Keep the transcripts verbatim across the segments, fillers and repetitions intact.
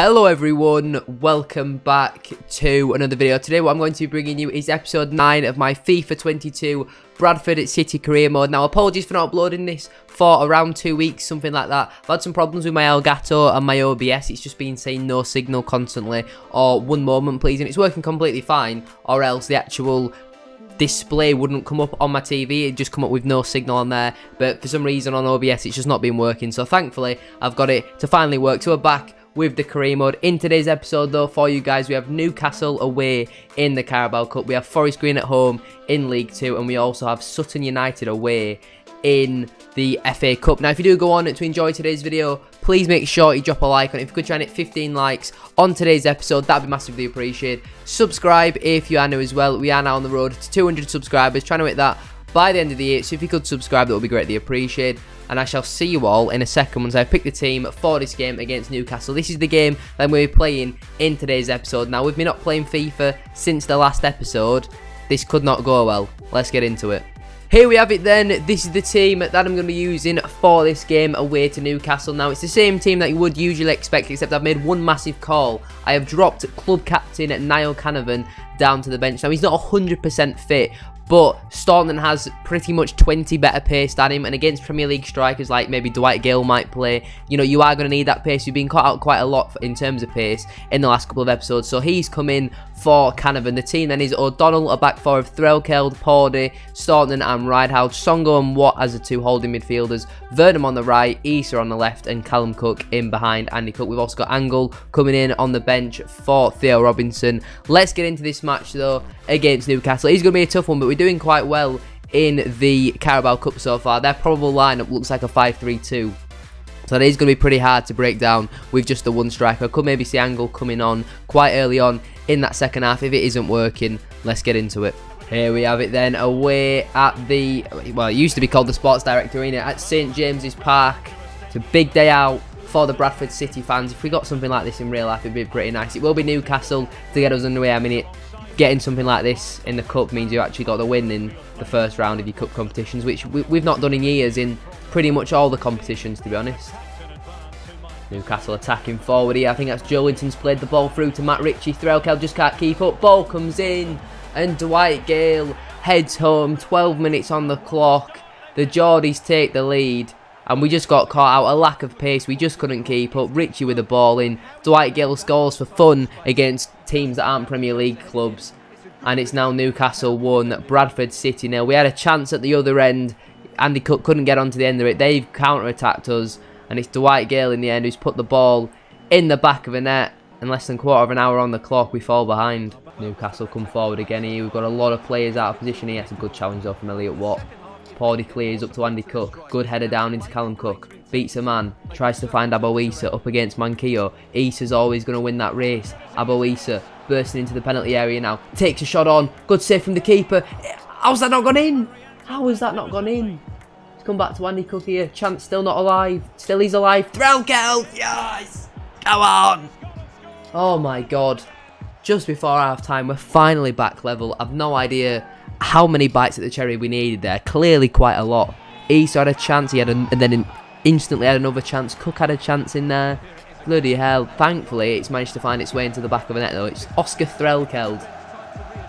Hello everyone, welcome back to another video. Today what I'm going to be bringing you is episode nine of my FIFA twenty-two Bradford City career mode. Now apologies for not uploading this for around two weeks, something like that. I've had some problems with my Elgato and my O B S. It's just been saying no signal constantly, or one moment please, and it's working completely fine, or else the actual display wouldn't come up on my T V, it'd just come up with no signal on there. But for some reason on O B S it's just not been working, so thankfully I've got it to finally work. So we're back with the career mode. In today's episode though, for you guys, we have Newcastle away in the Carabao Cup, we have Forest Green at home in League two, and we also have Sutton United away in the F A Cup. Now if you do go on to enjoy today's video, please make sure you drop a like on it. If you could try and hit fifteen likes on today's episode, that'd be massively appreciated. Subscribe if you are new as well. We are now on the road to two hundred subscribers, trying to hit that by the end of the year, so if you could subscribe that would be greatly appreciated. And I shall see you all in a second once I pick the team for this game against Newcastle. This is the game that I'm going to be playing in today's episode. Now with me not playing FIFA since the last episode, this could not go well. Let's get into it. Here we have it then. This is the team that I'm going to be using for this game away to Newcastle. Now it's the same team that you would usually expect, except I've made one massive call. I have dropped club captain Niall Canavan down to the bench. Now he's not one hundred percent fit, but Staunton has pretty much twenty better pace than him, and against Premier League strikers like maybe Dwight Gayle might play, you know, you are going to need that pace. You've been caught out quite a lot in terms of pace in the last couple of episodes, so he's come in for Canavan. The team then is O'Donnell, a back four of Threlkeld, Pordy, Staunton and Ridehouse, Songo and Watt as the two holding midfielders, Vernum on the right, Issa on the left, and Callum Cook in behind Andy Cook. We've also got Angle coming in on the bench for Theo Robinson. Let's get into this match though against Newcastle. He's going to be a tough one, but we doing quite well in the Carabao Cup so far. Their probable lineup looks like a five three two, so that is going to be pretty hard to break down with just the one striker. I could maybe see Angle coming on quite early on in that second half if it isn't working. Let's get into it. Here we have it then, away at the, well, it used to be called the Sports Direct Arena at St James's Park. It's a big day out for the Bradford City fans. If we got something like this in real life, it'd be pretty nice. It will be Newcastle to get us underway. I mean, it getting something like this in the cup means you actually got the win in the first round of your cup competitions, which we, we've not done in years in pretty much all the competitions, to be honest. Newcastle attacking forward here. I think that's Joelinton's played the ball through to Matt Ritchie. Threlkeld just can't keep up. Ball comes in and Dwight Gayle heads home. twelve minutes on the clock. The Geordies take the lead. And we just got caught out, a lack of pace, we just couldn't keep up. Ritchie with the ball in, Dwight Gayle scores for fun against teams that aren't Premier League clubs. And it's now Newcastle one, Bradford City nil. We had a chance at the other end, Andy Cook couldn't get onto the end of it, they've counter-attacked us. And it's Dwight Gayle in the end who's put the ball in the back of the net. And less than quarter of an hour on the clock, we fall behind. Newcastle come forward again here, we've got a lot of players out of position here. That's a good challenge though from Elliot Watt. Pordy clears up to Andy Cook, good header down into Callum Cook, beats a man, tries to find Abo Issa up against Manquillo. Issa's always going to win that race. Abo Issa bursting into the penalty area now, takes a shot on, good save from the keeper. How's that not gone in? How has that not gone in? Let's come back to Andy Cook here, chance still not alive, still he's alive. Threlkeld, yes, come on. Oh my god, just before half time we're finally back level. I've no idea how many bites at the cherry we needed there, clearly quite a lot. Issa had a chance, he had an, and then instantly had another chance. Cook had a chance in there, bloody hell. Thankfully it's managed to find its way into the back of the net though. It's Oscar Threlkeld,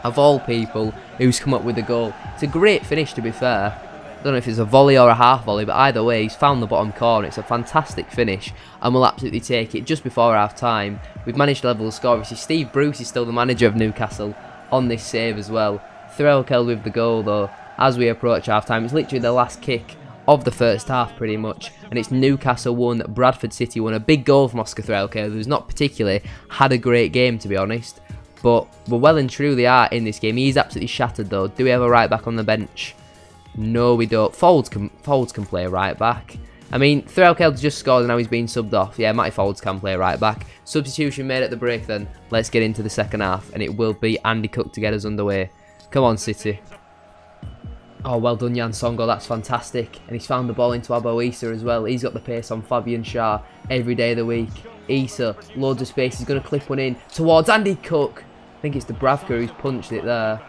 of all people, who's come up with the goal. It's a great finish to be fair. I don't know if it's a volley or a half volley, but either way he's found the bottom corner. It's a fantastic finish and we'll absolutely take it. Just before half time we've managed to level the score. Obviously Steve Bruce is still the manager of Newcastle on this save as well. Threlkeld with the goal though as we approach half time. It's literally the last kick of the first half pretty much, and it's Newcastle won, Bradford City won. A big goal from Oscar Threlkeld, who's not particularly had a great game to be honest, but we well and truly are in this game. He's absolutely shattered though. Do we have a right back on the bench? No we don't. Folds can, Folds can play right back. I mean, Threlkeld's just scored and now he's been subbed off. Yeah, Matty Folds can play right back. Substitution made at the break then. Let's get into the second half, and it will be Andy Cook to get us underway. Come on, City. Oh, well done, Jan Songo. That's fantastic. And he's found the ball into Abo Issa as well. He's got the pace on Fabian Schar every day of the week. Issa, loads of space. He's going to clip one in towards Andy Cook. I think it's Dubravka who's punched it there.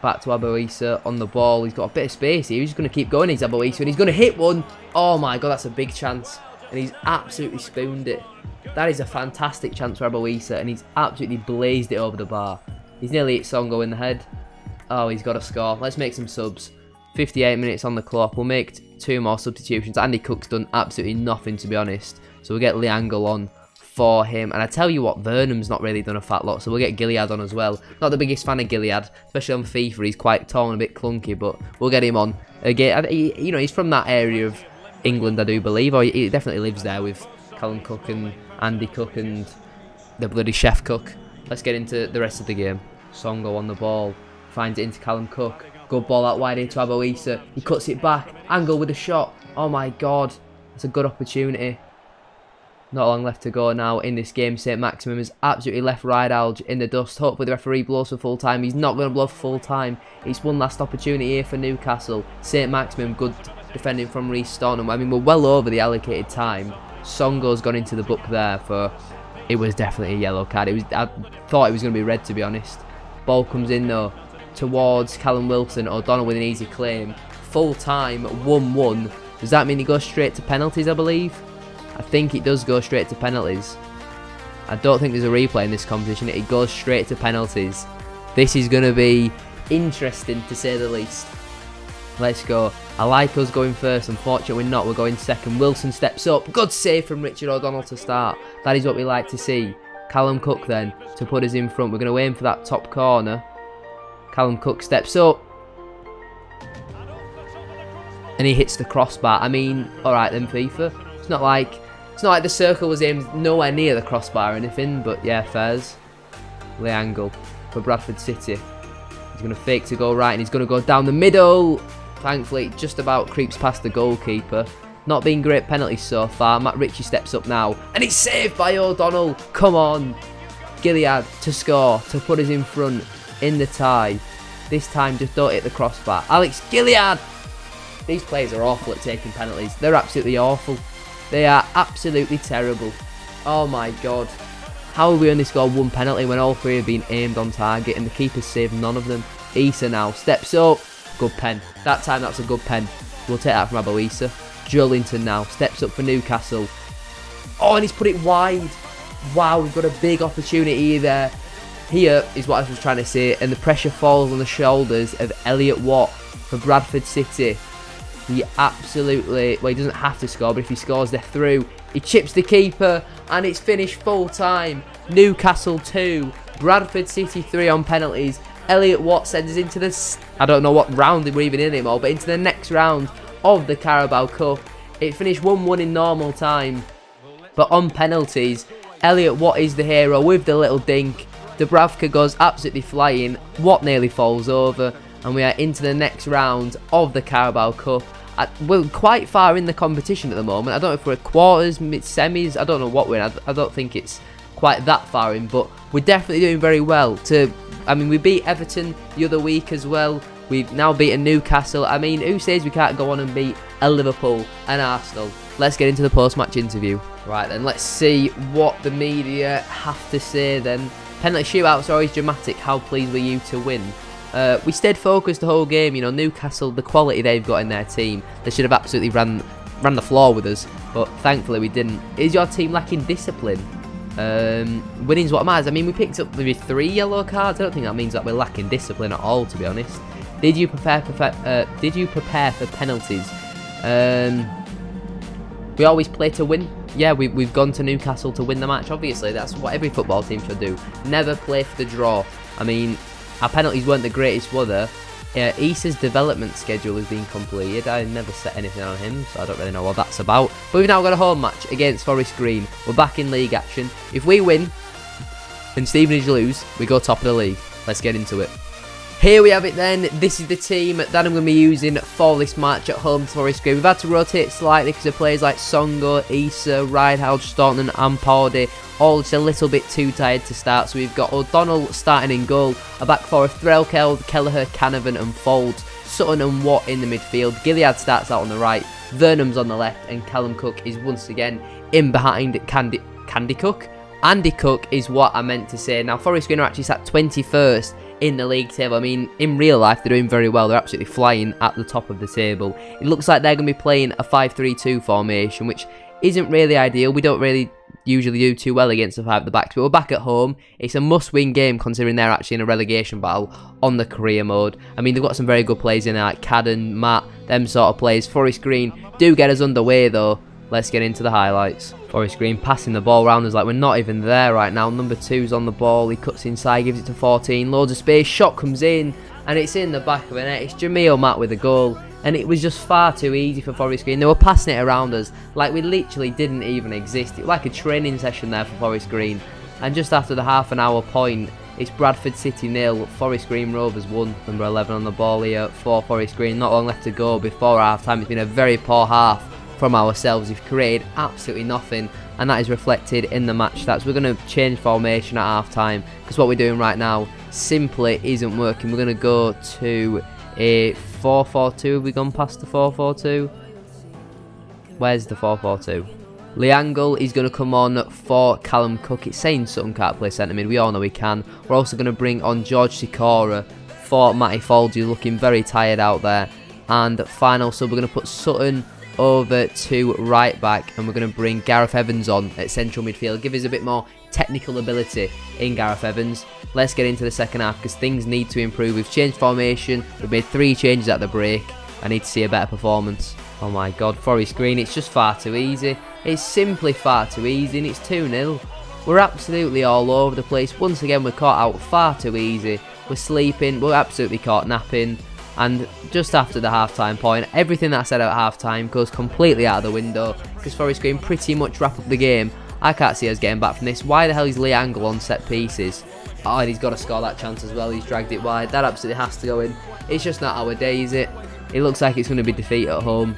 Back to Abo Issa on the ball. He's got a bit of space here. He's just going to keep going. He's Abo Issa and he's going to hit one. Oh, my God. That's a big chance. and he's absolutely spooned it. That is a fantastic chance for Abuisa, and he's absolutely blazed it over the bar. He's nearly hit Songo in the head. Oh, he's got to score. Let's make some subs. fifty-eight minutes on the clock. We'll make two more substitutions. Andy Cook's done absolutely nothing, to be honest. So we'll get Liangle on for him. And I tell you what, Vernon's not really done a fat lot. So we'll get Gilead on as well. Not the biggest fan of Gilead, especially on FIFA. He's quite tall and a bit clunky, but we'll get him on again. He, you know, he's from that area of England, I do believe. Or he definitely lives there with Callum Cook and Andy Cook and the bloody Chef Cook. Let's get into the rest of the game. Songo on the ball. Finds it into Callum Cook. Good ball out wide here to Abuisa. He cuts it back. Angle with a shot. Oh my god. That's a good opportunity. Not long left to go now in this game. Saint-Maximin has absolutely left Ridealge in the dust. Hopefully the referee blows for full time. He's not going to blow for full time. It's one last opportunity here for Newcastle. Saint-Maximin, good defending from Reece Stornham. I mean, we're well over the allocated time. Songo's gone into the book there for... It was definitely a yellow card. It was. I thought it was going to be red, to be honest. Ball comes in though, towards Callum Wilson. O'Donnell with an easy claim. Full time, one one. Does that mean he goes straight to penalties, I believe? I think it does go straight to penalties. I don't think there's a replay in this competition. It goes straight to penalties. This is going to be interesting, to say the least. Let's go. I like us going first. Unfortunately, we're not. We're going second. Wilson steps up. Good save from Richard O'Donnell to start. That is what we like to see. Callum Cook then to put us in front. We're going to aim for that top corner. Callum Cook steps up. And he hits the crossbar. I mean, alright then, FIFA. It's not like it's not like the circle was aimed nowhere near the crossbar or anything, but yeah, fairs. Liangle for Bradford City. He's going to fake to go right, and he's going to go down the middle. Thankfully, just about creeps past the goalkeeper. Not been great penalties so far. Matt Ritchie steps up now, and it's saved by O'Donnell. Come on. Gilead to score, to put us in front in the tie. This time, just don't hit the crossbar. Alex Gilead. These players are awful at taking penalties. They're absolutely awful. They are absolutely terrible. Oh my god. How have we only scored one penalty when all three have been aimed on target and the keeper's saved none of them? Issa now steps up. Good pen. That time that's a good pen. We'll take that from Abuisa. Joelinton now steps up for Newcastle. Oh, and he's put it wide. Wow, we've got a big opportunity there. Here is what I was trying to say, and the pressure falls on the shoulders of Elliot Watt for Bradford City. He absolutely, well, he doesn't have to score, but if he scores, they're through. He chips the keeper, and it's finished full time. Newcastle two, Bradford City three on penalties. Elliot Watt sends us into the, I don't know what round we're even in anymore, but into the next round of the Carabao Cup. It finished one one in normal time, but on penalties, Elliot Watt is the hero with the little dink. Dubravka goes absolutely flying. Watt nearly falls over, and we are into the next round of the Carabao Cup. I, we're quite far in the competition at the moment. I don't know if we're at quarters, mid semis. I don't know what we're in. I, I don't think it's quite that far in, but we're definitely doing very well. To, I mean, we beat Everton the other week as well. We've now beaten Newcastle. I mean, who says we can't go on and beat a Liverpool and Arsenal? Let's get into the post-match interview. Right then, let's see what the media have to say then. Penalty shootouts are always dramatic. How pleased were you to win? Uh, we stayed focused the whole game. You know, Newcastle, the quality they've got in their team, they should have absolutely ran ran the floor with us, but thankfully we didn't. Is your team lacking discipline? Um, winning's what matters. I mean, we picked up maybe three yellow cards. I don't think that means that we're lacking discipline at all, to be honest. Did you prepare for uh, Did you prepare for penalties? Um, we always play to win. Yeah, we, we've gone to Newcastle to win the match. Obviously, that's what every football team should do. Never play for the draw. I mean, our penalties weren't the greatest, were there? Uh, Issa's development schedule has been completed. I never set anything on him, so I don't really know what that's about. But we've now got a home match against Forest Green. We're back in league action. If we win and Stevenage lose, we go top of the league. Let's get into it. Here we have it then. This is the team that I'm going to be using for this match at home to Forest Green. We've had to rotate slightly because of players like Songo, Issa, Ridealge, Staunton and Pardy. All just a little bit too tired to start, so we've got O'Donnell starting in goal, a back four of Threlkeld, Kelleher, Canavan and Folds, Sutton and Watt in the midfield, Gilead starts out on the right, Vernon's on the left, and Callum Cook is once again in behind Candy, Candy Cook? Andy Cook is what I meant to say. Now Forest Green are actually sat twenty-first in the league table. I mean, in real life, they're doing very well. They're absolutely flying at the top of the table. It looks like they're going to be playing a five three two formation, which isn't really ideal. We don't really usually do too well against the five at the backs, but we're back at home. It's a must-win game considering they're actually in a relegation battle on the career mode. I mean, they've got some very good players in there, like Cadden, Matt, them sort of players. Forest Green do get us underway though. Let's get into the highlights. Forest Green passing the ball round us like we're not even there right now. Number two's on the ball. He cuts inside, gives it to fourteen. Loads of space. Shot comes in, and it's in the back of the net. It's Jamille Matt with a goal. And it was just far too easy for Forest Green. They were passing it around us like we literally didn't even exist. It was like a training session there for Forest Green. And just after the half an hour point, it's Bradford City nil, Forest Green Rovers one. Number eleven on the ball here for Forest Green. Not long left to go before half time. It's been a very poor half from ourselves. We've created absolutely nothing, and that is reflected in the match stats. We're going to change formation at half time because what we're doing right now simply isn't working. We're going to go to a four four two. Have we gone past the four four two? Where's the four four two? Leangle is going to come on for Callum Cook. It's saying Sutton can't play centre mid. We all know he can. We're also going to bring on George Sikora for Matty Foldew, looking very tired out there. And final sub, we're going to put Sutton over to right back, and we're going to bring Gareth Evans on at central midfield. Give us a bit more technical ability in Gareth Evans. Let's get into the second half because things need to improve. We've changed formation. We've made three changes at the break. I need to see a better performance. Oh my god, Forest Green, it's just far too easy. It's simply far too easy, and it's two nil. We're absolutely all over the place. Once again, we're caught out far too easy. We're sleeping. We're absolutely caught napping. And just after the half-time point, everything that I said at half-time goes completely out of the window because Forest Green pretty much wrap up the game. I can't see us getting back from this. Why the hell is Leangle on set pieces? Oh, and he's got to score that chance as well. He's dragged it wide. That absolutely has to go in. It's just not our day, is it? It looks like it's going to be defeat at home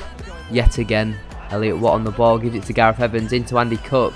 yet again. Elliot Watt on the ball, gives it to Gareth Evans, into Andy Cook.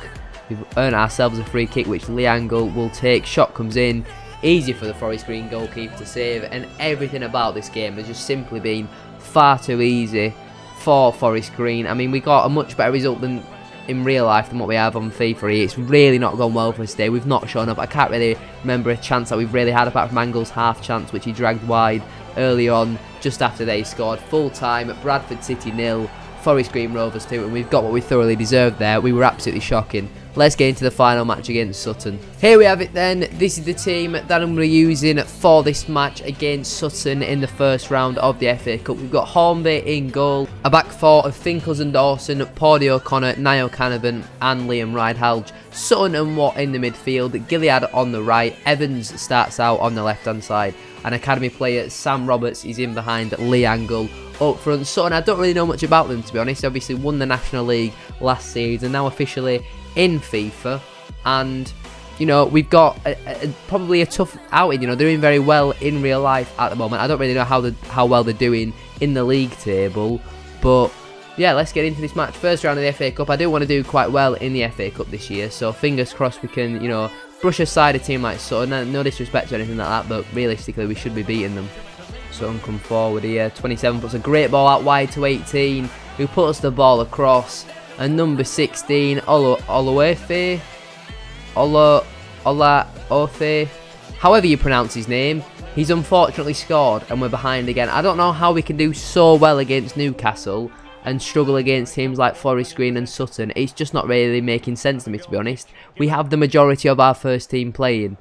We've earned ourselves a free kick, which Leangle will take. Shot comes in. Easy for the Forest Green goalkeeper to save, and everything about this game has just simply been far too easy for Forest Green. I mean, we got a much better result than in real life than what we have on FIFA. It's really not gone well for us today. We've not shown up. I can't really remember a chance that we've really had apart from Angle's half chance, which he dragged wide early on just after they scored. Full time at Bradford City nil, Forest Green Rovers two, and we've got what we thoroughly deserved there. We were absolutely shocking. Let's get into the final match against Sutton. Here we have it then. This is the team that I'm going to be using for this match against Sutton in the first round of the F A Cup. We've got Hornby in goal. A back four of Finkels and Dawson, Pordy O'Connor, Niall Canavan and Liam Ridehalgh. Sutton and Watt in the midfield. Gilead on the right. Evans starts out on the left-hand side. And academy player Sam Roberts is in behind Leangle up front. Sutton, I don't really know much about them, to be honest. They obviously won the National League last season. Now officially in FIFA, and you know, we've got a, a, probably a tough outing. You know, they're doing very well in real life at the moment. I don't really know how the, how well they're doing in the league table, but yeah, let's get into this match. First round of the F A Cup. I do want to do quite well in the F A Cup this year, so fingers crossed we can, you know, brush aside a team like Sutton. No, no disrespect or anything like that, but realistically we should be beating them. Sutton come forward here, twenty-seven puts a great ball out wide to eighteen, who puts the ball across. And number sixteen, Ola Ola Ofe, Ola Ola Ofe, however you pronounce his name, he's unfortunately scored and we're behind again. I don't know how we can do so well against Newcastle and struggle against teams like Forest Green and Sutton. It's just not really making sense to me, to be honest. We have the majority of our first team playing.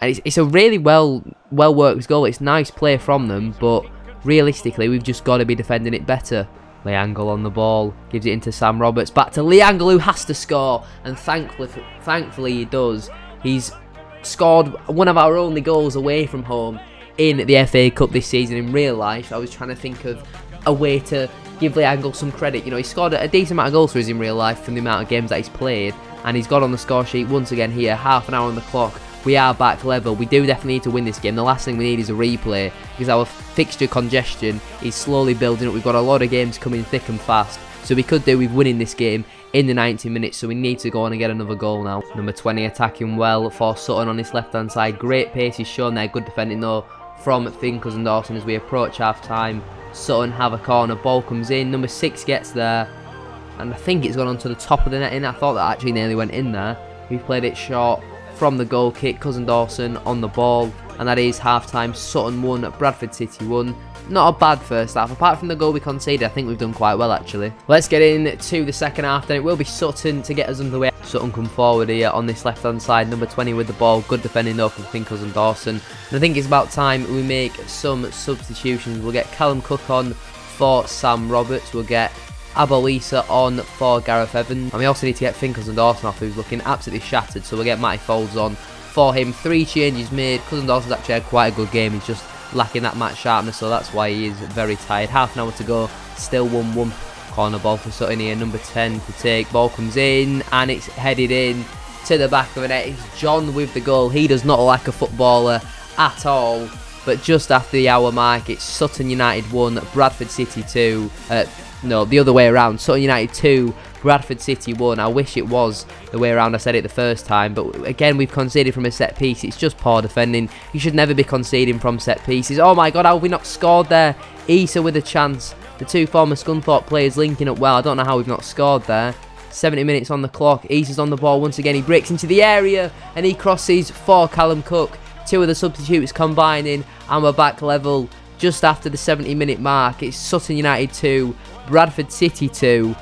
And it's, it's a really well, well worked goal. It's nice play from them, but realistically we've just got to be defending it better. Leangle on the ball, gives it into Sam Roberts, back to Leangle who has to score, and thankfully, thankfully he does. He's scored one of our only goals away from home in the F A Cup this season. In real life, I was trying to think of a way to give Leangle some credit. You know, he scored a decent amount of goals for us in real life from the amount of games that he's played, and he's got on the score sheet once again here, half an hour on the clock. We are back level. We do definitely need to win this game. The last thing we need is a replay because our fixture congestion is slowly building up. We've got a lot of games coming thick and fast. So we could do with winning this game in the ninety minutes. So we need to go on and get another goal now. Number twenty attacking well for Sutton on his left-hand side. Great pace is shown there. Good defending though from Finkels and Dawson as we approach half-time. Sutton have a corner. Ball comes in. Number six gets there. And I think it's gone onto the top of the net. In I thought that actually nearly went in there. We played it short. From the goal kick, Cousin Dawson on the ball, and that is half time. Sutton one, Bradford City one. Not a bad first half. Apart from the goal we conceded, I think we've done quite well, actually. Let's get in to the second half, then. It will be Sutton to get us underway. Sutton come forward here on this left-hand side. Number twenty with the ball. Good defending, though, from Finkles and Dawson. And I think it's about time we make some substitutions. We'll get Callum Cook on for Sam Roberts. We'll get Abolisa on for Gareth Evans. And we also need to get Finkles and Dawson off, who's looking absolutely shattered. So we'll get Matty Foulds on for him. Three changes made. Cousin Dawson's actually had quite a good game. He's just lacking that match sharpness, so that's why he is very tired. Half an hour to go. Still one one. Corner ball for Sutton here. Number ten to take. Ball comes in, and it's headed in to the back of the net. It's John with the goal. He does not like a footballer at all. But just after the hour mark, it's Sutton United one, Bradford City two. Uh, no, the other way around. Sutton United two, Bradford City one. I wish it was the way around I said it the first time. But again, we've conceded from a set piece. It's just poor defending. You should never be conceding from set pieces. Oh my God, how have we not scored there? Issa with a chance. The two former Scunthorpe players linking up well. I don't know how we've not scored there. seventy minutes on the clock. Issa's on the ball once again. He breaks into the area and he crosses for Callum Cook. Two of the substitutes combining and we're back level just after the seventy minute mark. It's Sutton United two, Bradford City two.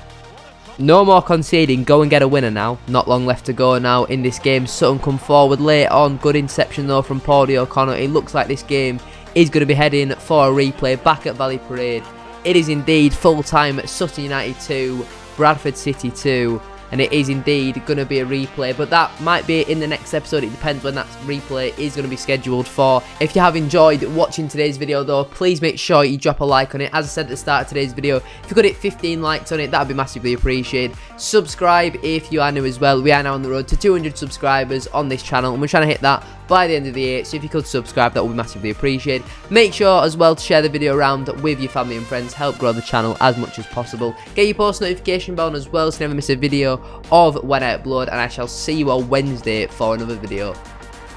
No more conceding. Go and get a winner now. Not long left to go now in this game. Sutton come forward late on. Good interception though from Paul O'Connor. It looks like this game is going to be heading for a replay back at Valley Parade. It is indeed full time at Sutton United two, Bradford City two. And it is indeed going to be a replay. But that might be in the next episode. It depends when that replay is going to be scheduled for. If you have enjoyed watching today's video though, please make sure you drop a like on it. As I said at the start of today's video, if you could hit fifteen likes on it, that would be massively appreciated. Subscribe if you are new as well. We are now on the road to two hundred subscribers on this channel. And we're trying to hit that by the end of the year. So if you could subscribe, that would be massively appreciated. Make sure as well to share the video around with your family and friends. Help grow the channel as much as possible. Get your post notification bell on as well so you never miss a video of when I upload, and I shall see you all Wednesday for another video.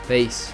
Peace.